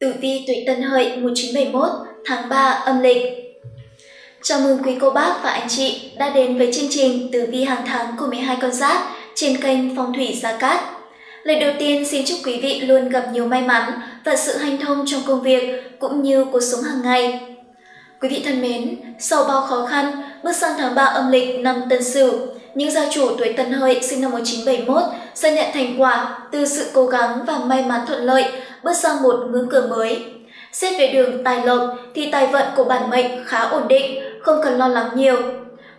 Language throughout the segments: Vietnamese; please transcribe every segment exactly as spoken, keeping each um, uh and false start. Tử vi tuổi Tân Hợi một nghìn chín trăm bảy mươi mốt tháng ba âm lịch. Chào mừng quý cô bác và anh chị đã đến với chương trình Tử vi hàng tháng của mười hai con giáp trên kênh Phong Thủy Gia Cát. Lời đầu tiên xin chúc quý vị luôn gặp nhiều may mắn và sự hanh thông trong công việc cũng như cuộc sống hàng ngày. Quý vị thân mến, sau bao khó khăn, bước sang tháng ba âm lịch năm Tân Sửu, những gia chủ tuổi Tân Hợi sinh năm một nghìn chín trăm bảy mươi mốt sẽ nhận thành quả từ sự cố gắng và may mắn thuận lợi, bước sang một ngưỡng cửa mới. Xét về đường tài lộc thì tài vận của bản mệnh khá ổn định, không cần lo lắng nhiều.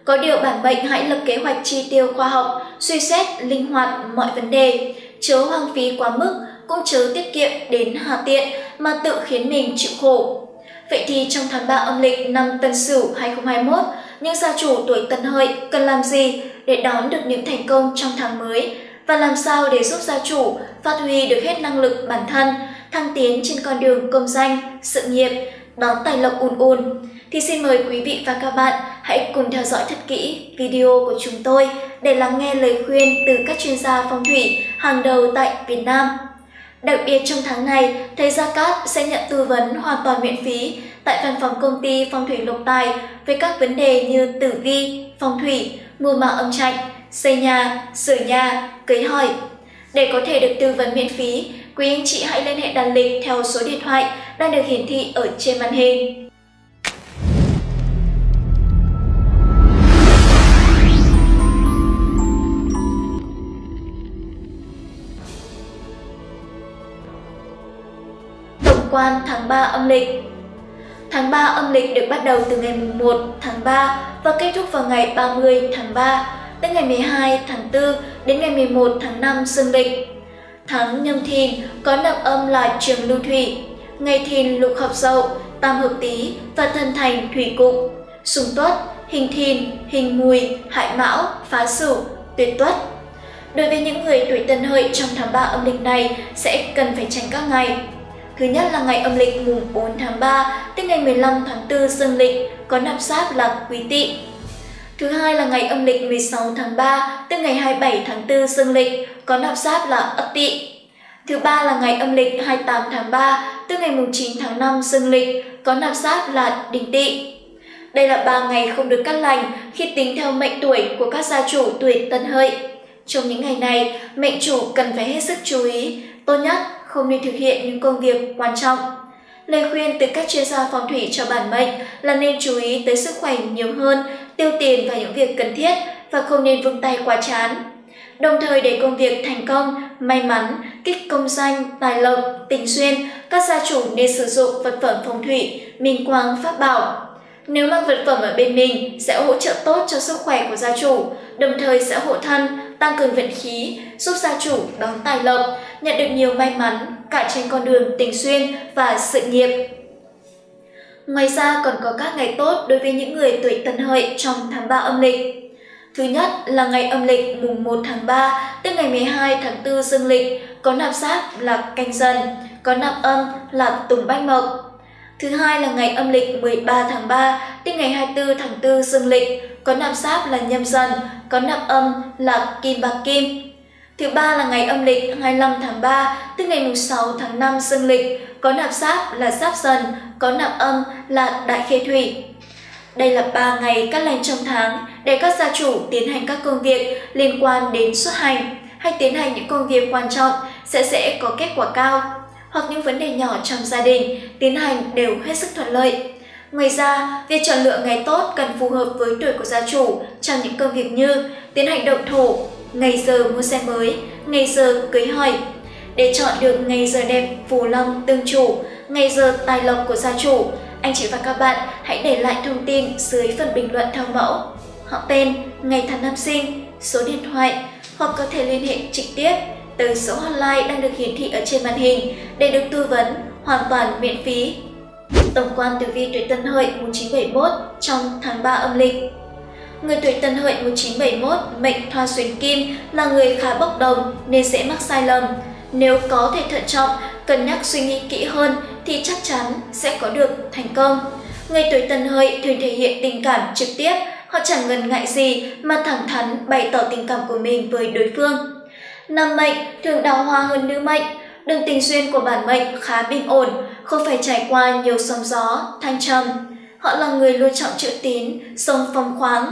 Có điều bản mệnh hãy lập kế hoạch chi tiêu khoa học, suy xét linh hoạt mọi vấn đề, chớ hoang phí quá mức, cũng chớ tiết kiệm đến hà tiện mà tự khiến mình chịu khổ. Vậy thì trong tháng ba âm lịch năm Tân Sửu hai nghìn không trăm hai mươi mốt, những gia chủ tuổi Tân Hợi cần làm gì để đón được những thành công trong tháng mới và làm sao để giúp gia chủ phát huy được hết năng lực bản thân, thăng tiến trên con đường công danh, sự nghiệp, đón tài lộc ùn ùn? Thì xin mời quý vị và các bạn hãy cùng theo dõi thật kỹ video của chúng tôi để lắng nghe lời khuyên từ các chuyên gia phong thủy hàng đầu tại Việt Nam. Đặc biệt trong tháng này, thầy Gia Cát sẽ nhận tư vấn hoàn toàn miễn phí tại văn phòng công ty Phong Thủy Lộc Tài về các vấn đề như tử vi, phong thủy, mua mã âm trạch, xây nhà, sửa nhà, cưới hỏi. Để có thể được tư vấn miễn phí, quý anh chị hãy liên hệ đặt lịch theo số điện thoại đang được hiển thị ở trên màn hình. Tổng quan tháng ba âm lịch. Tháng ba âm lịch được bắt đầu từ ngày một tháng ba và kết thúc vào ngày ba mươi tháng ba, tới ngày mười hai tháng tư đến ngày mười một tháng năm dương lịch. Tháng Nhâm Thìn có nạp âm là Trường Lưu Thủy, ngày Thìn lục hợp Dậu, tam hợp Tý và thân thành Thủy Cục. Xung Tuất, hình Thìn, hình Mùi, Hại Mão, Phá Sửu, Tuyệt Tuất. Đối với những người tuổi Tân Hợi trong tháng ba âm lịch này sẽ cần phải tránh các ngày. Thứ nhất là ngày âm lịch mùng bốn tháng ba tới ngày mười lăm tháng tư dương lịch, có nạp giáp là Quý Tỵ. Thứ hai là ngày âm lịch mười sáu tháng ba tới ngày hai mươi bảy tháng tư dương lịch, có nạp giáp là Ất Tỵ. Thứ ba là ngày âm lịch hai mươi tám tháng ba tới ngày chín tháng năm dương lịch, có nạp giáp là Đinh Tỵ. Đây là ba ngày không được cắt lành khi tính theo mệnh tuổi của các gia chủ tuổi Tân Hợi. Trong những ngày này, mệnh chủ cần phải hết sức chú ý, tốt nhất không nên thực hiện những công việc quan trọng. Lời khuyên từ các chuyên gia phong thủy cho bản mệnh là nên chú ý tới sức khỏe nhiều hơn, tiêu tiền vào những việc cần thiết và không nên vung tay quá chán. Đồng thời để công việc thành công, may mắn, kích công danh, tài lộc, tình duyên, các gia chủ nên sử dụng vật phẩm phong thủy, Minh Quang Pháp Bảo. Nếu mang vật phẩm ở bên mình sẽ hỗ trợ tốt cho sức khỏe của gia chủ, đồng thời sẽ hộ thân, tăng cường vận khí, giúp gia chủ đón tài lộc, nhận được nhiều may mắn, cả trên con đường tình duyên và sự nghiệp. Ngoài ra còn có các ngày tốt đối với những người tuổi Tân Hợi trong tháng ba âm lịch. Thứ nhất là ngày âm lịch mùng một tháng ba tới ngày mười hai tháng tư dương lịch, có nạp giáp là Canh Dần, có nạp âm là Tùng Bách Mộc. Thứ hai là ngày âm lịch mười ba tháng ba tới ngày hai mươi tư tháng tư dương lịch, có nạp giáp là Nhâm Dần, có nạp âm là Kim Bạc Kim. Thứ ba là ngày âm lịch hai mươi lăm tháng ba tới ngày sáu tháng năm dương lịch, có nạp giáp là Giáp Dần, có nạp âm là Đại Khê Thủy. Đây là ba ngày cắt lành trong tháng để các gia chủ tiến hành các công việc liên quan đến xuất hành hay tiến hành những công việc quan trọng sẽ sẽ có kết quả cao, hoặc những vấn đề nhỏ trong gia đình tiến hành đều hết sức thuận lợi. Ngoài ra, việc chọn lựa ngày tốt cần phù hợp với tuổi của gia chủ trong những công việc như tiến hành động thổ, ngày giờ mua xe mới, ngày giờ cưới hỏi. Để chọn được ngày giờ đẹp phù long tương chủ, ngày giờ tài lộc của gia chủ, anh chị và các bạn hãy để lại thông tin dưới phần bình luận theo mẫu họ tên, ngày tháng năm sinh, số điện thoại, hoặc có thể liên hệ trực tiếp tới số hotline đang được hiển thị ở trên màn hình để được tư vấn hoàn toàn miễn phí. Tổng quan tử vi tuổi Tân Hợi một nghìn chín trăm bảy mươi mốt trong tháng ba âm lịch. Người tuổi Tân Hợi một nghìn chín trăm bảy mươi mốt mệnh Thoa Xuyến Kim là người khá bốc đồng nên dễ mắc sai lầm. Nếu có thể thận trọng, cân nhắc suy nghĩ kỹ hơn thì chắc chắn sẽ có được thành công. Người tuổi Tân Hợi thường thể hiện tình cảm trực tiếp, họ chẳng ngần ngại gì mà thẳng thắn bày tỏ tình cảm của mình với đối phương. Nam mệnh thường đào hoa hơn nữ mệnh, đường tình duyên của bản mệnh khá bình ổn, không phải trải qua nhiều sóng gió, thăng trầm. Họ là người luôn trọng chữ tín, sống phong khoáng,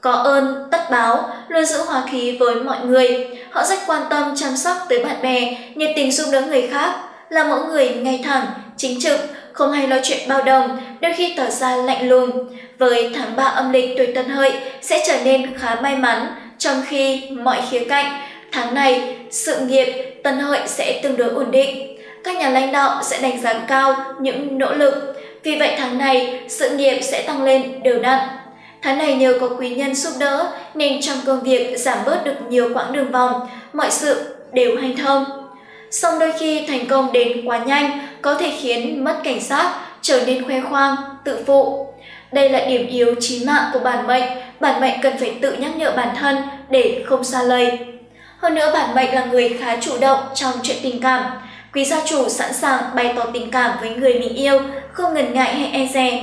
có ơn tất báo, luôn giữ hòa khí với mọi người. Họ rất quan tâm chăm sóc tới bạn bè, nhiệt tình giúp đỡ người khác, là mẫu người ngay thẳng, chính trực, không hay lo chuyện bao đồng, đôi khi tỏ ra lạnh lùng. Với tháng ba âm lịch tuổi Tân Hợi sẽ trở nên khá may mắn, trong khi mọi khía cạnh, tháng này sự nghiệp Tân Hợi sẽ tương đối ổn định. Các nhà lãnh đạo sẽ đánh giá cao những nỗ lực, vì vậy tháng này sự nghiệp sẽ tăng lên đều đặn. Tháng này nhờ có quý nhân giúp đỡ nên trong công việc giảm bớt được nhiều quãng đường vòng, mọi sự đều hanh thông. Song đôi khi thành công đến quá nhanh có thể khiến mất cảnh giác, trở nên khoe khoang, tự phụ. Đây là điểm yếu chí mạng của bản mệnh, bản mệnh cần phải tự nhắc nhở bản thân để không sa lầy. Hơn nữa bản mệnh là người khá chủ động trong chuyện tình cảm. Quý gia chủ sẵn sàng bày tỏ tình cảm với người mình yêu, không ngần ngại hay e dè.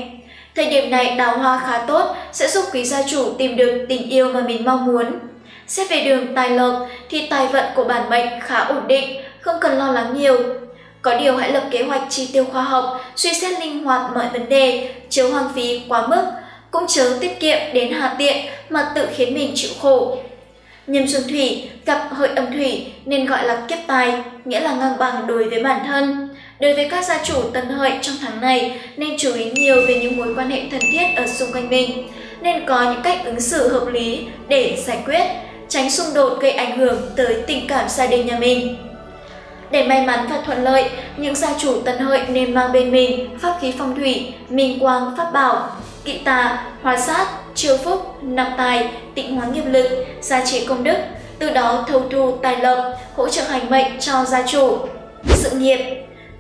Thời điểm này đào hoa khá tốt sẽ giúp quý gia chủ tìm được tình yêu mà mình mong muốn. Xét về đường tài lộc thì tài vận của bản mệnh khá ổn định, không cần lo lắng nhiều. Có điều hãy lập kế hoạch chi tiêu khoa học, suy xét linh hoạt mọi vấn đề, chớ hoang phí quá mức, cũng chớ tiết kiệm đến hạ tiện mà tự khiến mình chịu khổ. Nhân xung thủy gặp hợi âm thủy nên gọi là kiếp tài, nghĩa là ngang bằng đối với bản thân. Đối với các gia chủ Tân Hợi trong tháng này nên chú ý nhiều về những mối quan hệ thân thiết ở xung quanh mình, nên có những cách ứng xử hợp lý để giải quyết, tránh xung đột gây ảnh hưởng tới tình cảm gia đình nhà mình. Để may mắn và thuận lợi, những gia chủ Tân Hợi nên mang bên mình pháp khí phong thủy, minh quang pháp bảo, kỵ tà, hóa sát, chiêu phúc, nạp tài, tịnh hóa nghiệp lực, gia trì công đức, từ đó thâu thu tài lộc, hỗ trợ hành mệnh cho gia chủ. Sự nghiệp.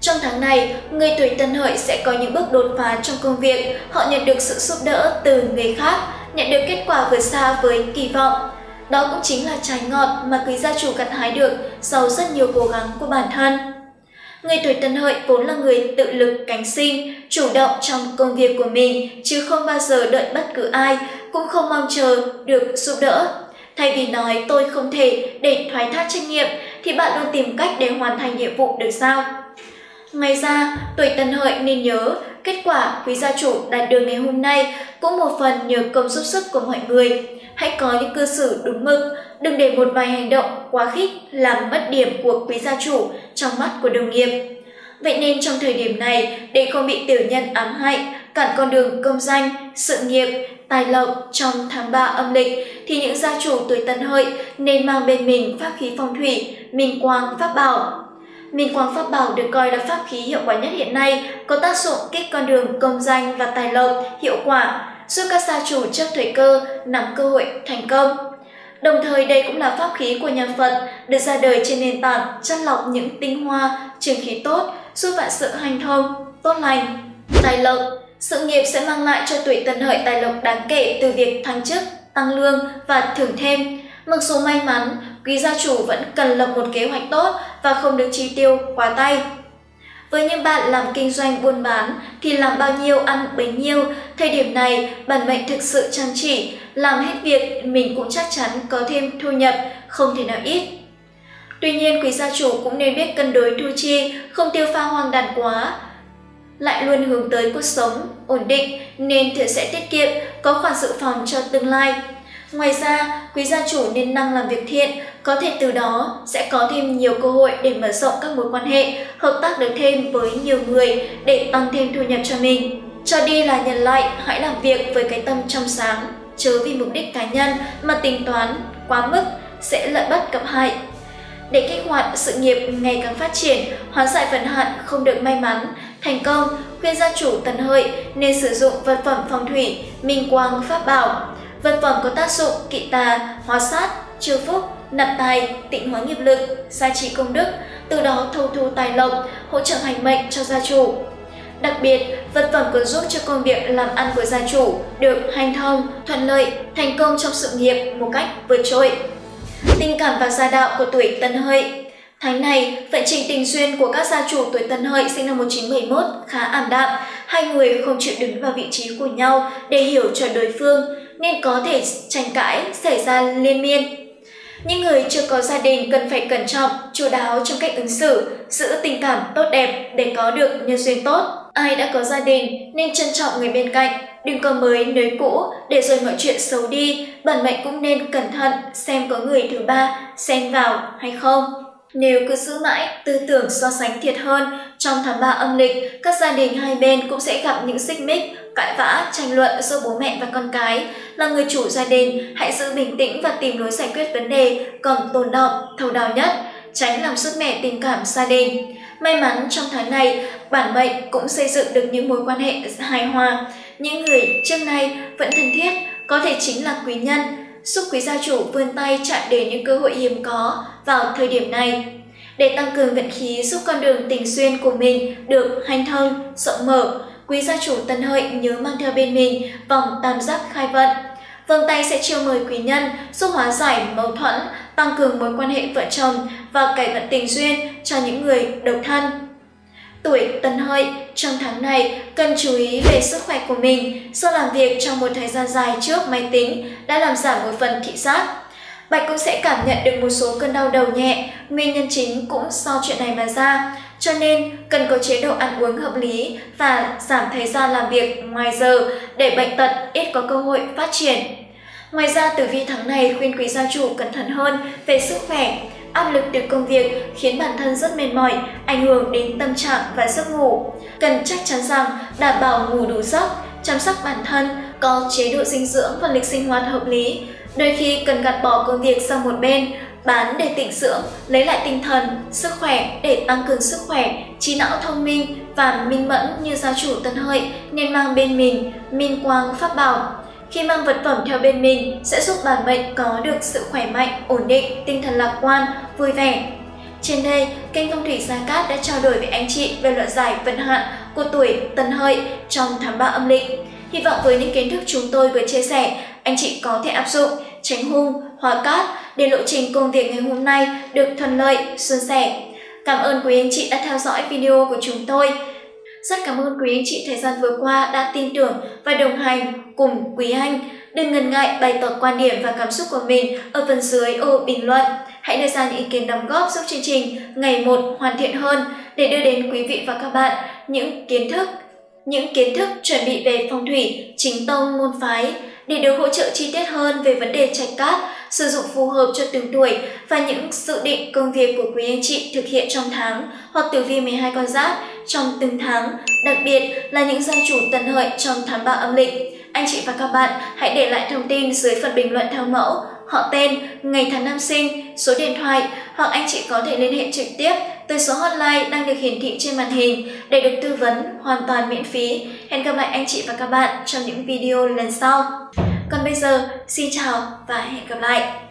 Trong tháng này, người tuổi Tân Hợi sẽ có những bước đột phá trong công việc, họ nhận được sự giúp đỡ từ người khác, nhận được kết quả vượt xa với kỳ vọng. Đó cũng chính là trái ngọt mà quý gia chủ gặt hái được sau rất nhiều cố gắng của bản thân. Người tuổi Tân Hợi vốn là người tự lực cánh sinh, chủ động trong công việc của mình, chứ không bao giờ đợi bất cứ ai, cũng không mong chờ được giúp đỡ. Thay vì nói tôi không thể để thoái thác trách nhiệm, thì bạn luôn tìm cách để hoàn thành nhiệm vụ được giao. Ngoài ra, tuổi Tân Hợi nên nhớ, kết quả quý gia chủ đạt được ngày hôm nay cũng một phần nhờ công giúp sức của mọi người. Hãy có những cư xử đúng mực, đừng để một vài hành động quá khích làm mất điểm của quý gia chủ trong mắt của đồng nghiệp. Vậy nên trong thời điểm này, để không bị tiểu nhân ám hại, cản con đường công danh, sự nghiệp, tài lộc trong tháng ba âm lịch, thì những gia chủ tuổi Tân Hợi nên mang bên mình pháp khí phong thủy, minh quang pháp bảo. Minh quang pháp bảo được coi là pháp khí hiệu quả nhất hiện nay, có tác dụng kích con đường công danh và tài lộc hiệu quả, giúp các gia chủ chấp thời cơ, nắm cơ hội thành công. Đồng thời đây cũng là pháp khí của nhà Phật, được ra đời trên nền tảng chắt lọc những tinh hoa, trường khí tốt, giúp vạn sự hanh thông, tốt lành. Tài lộc. Sự nghiệp sẽ mang lại cho tuổi Tân Hợi tài lộc đáng kể từ việc thăng chức, tăng lương và thưởng thêm. Mặc dù may mắn, quý gia chủ vẫn cần lập một kế hoạch tốt và không được chi tiêu quá tay. Với những bạn làm kinh doanh buôn bán thì làm bao nhiêu ăn bấy nhiêu, thời điểm này bản mệnh thực sự chăm chỉ, làm hết việc mình cũng chắc chắn có thêm thu nhập, không thể nào ít. Tuy nhiên quý gia chủ cũng nên biết cân đối thu chi, không tiêu pha hoang đàn quá, lại luôn hướng tới cuộc sống ổn định nên thường sẽ tiết kiệm, có khoản dự phòng cho tương lai. Ngoài ra, quý gia chủ nên năng làm việc thiện, có thể từ đó sẽ có thêm nhiều cơ hội để mở rộng các mối quan hệ, hợp tác được thêm với nhiều người để tăng thêm thu nhập cho mình. Cho đi là nhận lại, hãy làm việc với cái tâm trong sáng, chớ vì mục đích cá nhân mà tính toán quá mức sẽ lợi bất cập hại. Để kích hoạt sự nghiệp ngày càng phát triển, hóa giải vận hạn không được may mắn, thành công, khuyên gia chủ Tân Hợi nên sử dụng vật phẩm phong thủy, minh quang pháp bảo. Vật phẩm có tác dụng kỵ tà, hóa sát, chiêu phúc, nạp tài, tịnh hóa nghiệp lực, gia trì công đức, từ đó thâu thu tài lộc, hỗ trợ hành mệnh cho gia chủ. Đặc biệt, vật phẩm còn giúp cho công việc làm ăn của gia chủ được hanh thông, thuận lợi, thành công trong sự nghiệp một cách vượt trội. Tình cảm và gia đạo của tuổi Tân Hợi. Tháng này, vận trình tình duyên của các gia chủ tuổi Tân Hợi sinh năm một nghìn chín trăm bảy mươi mốt khá ảm đạm, hai người không chịu đứng vào vị trí của nhau để hiểu cho đối phương, nên có thể tranh cãi xảy ra liên miên. Những người chưa có gia đình cần phải cẩn trọng, chu đáo trong cách ứng xử, giữ tình cảm tốt đẹp để có được nhân duyên tốt. Ai đã có gia đình nên trân trọng người bên cạnh, đừng có mới nới cũ để rồi mọi chuyện xấu đi. Bản mệnh cũng nên cẩn thận xem có người thứ ba xen vào hay không. Nếu cứ giữ mãi tư tưởng so sánh thiệt hơn, trong tháng ba âm lịch, các gia đình hai bên cũng sẽ gặp những xích mích, cãi vã, tranh luận giữa bố mẹ và con cái. Là người chủ gia đình, hãy giữ bình tĩnh và tìm lối giải quyết vấn đề còn tồn đọng, thấu đáo nhất, tránh làm sứt mẻ tình cảm gia đình. May mắn trong tháng này, bản mệnh cũng xây dựng được những mối quan hệ hài hòa. Những người trước nay vẫn thân thiết có thể chính là quý nhân, giúp quý gia chủ vươn tay chạm đến những cơ hội hiếm có vào thời điểm này. Để tăng cường vận khí giúp con đường tình duyên của mình được hanh thông, rộng mở, quý gia chủ Tân Hợi nhớ mang theo bên mình vòng tam giác khai vận. Vòng tay sẽ chiêu mời quý nhân giúp hóa giải mâu thuẫn, tăng cường mối quan hệ vợ chồng và cải vận tình duyên cho những người độc thân. Tuổi Tân Hợi trong tháng này cần chú ý về sức khỏe của mình, do làm việc trong một thời gian dài trước máy tính đã làm giảm một phần thị giác. Bạch cũng sẽ cảm nhận được một số cơn đau đầu nhẹ, nguyên nhân chính cũng do chuyện này mà ra, cho nên cần có chế độ ăn uống hợp lý và giảm thời gian làm việc ngoài giờ để bệnh tật ít có cơ hội phát triển. Ngoài ra, tử vi tháng này khuyên quý gia chủ cẩn thận hơn về sức khỏe. Áp lực từ công việc khiến bản thân rất mệt mỏi, ảnh hưởng đến tâm trạng và giấc ngủ. Cần chắc chắn rằng đảm bảo ngủ đủ giấc, chăm sóc bản thân, có chế độ dinh dưỡng và lịch sinh hoạt hợp lý. Đôi khi cần gạt bỏ công việc sang một bên, bán để tịnh dưỡng, lấy lại tinh thần, sức khỏe để tăng cường sức khỏe, trí não thông minh và minh mẫn như gia chủ Tân Hợi nên mang bên mình Minh Quang Pháp Bảo. Khi mang vật phẩm theo bên mình sẽ giúp bản mệnh có được sự khỏe mạnh, ổn định, tinh thần lạc quan, vui vẻ. Trên đây, kênh Phong Thủy Gia Cát đã trao đổi với anh chị về luận giải vận hạn của tuổi Tân Hợi trong tháng ba âm lịch. Hy vọng với những kiến thức chúng tôi vừa chia sẻ, anh chị có thể áp dụng, tránh hung, hóa cát để lộ trình công việc ngày hôm nay được thuận lợi, suôn sẻ. Cảm ơn quý anh chị đã theo dõi video của chúng tôi. Rất cảm ơn quý anh chị thời gian vừa qua đã tin tưởng và đồng hành cùng quý anh. Đừng ngần ngại bày tỏ quan điểm và cảm xúc của mình ở phần dưới ô bình luận. Hãy đưa ra những ý kiến đóng góp giúp chương trình ngày một hoàn thiện hơn để đưa đến quý vị và các bạn những kiến thức, những kiến thức chuẩn bị về phong thủy, chính tông, môn phái. Để được hỗ trợ chi tiết hơn về vấn đề trạch cát, sử dụng phù hợp cho từng tuổi và những dự định công việc của quý anh chị thực hiện trong tháng hoặc tử vi mười hai con giáp trong từng tháng, đặc biệt là những gia chủ Tân Hợi trong tháng ba âm lịch. Anh chị và các bạn hãy để lại thông tin dưới phần bình luận theo mẫu họ tên, ngày tháng năm sinh, số điện thoại hoặc anh chị có thể liên hệ trực tiếp tới số hotline đang được hiển thị trên màn hình để được tư vấn hoàn toàn miễn phí. Hẹn gặp lại anh chị và các bạn trong những video lần sau. Còn bây giờ, xin chào và hẹn gặp lại!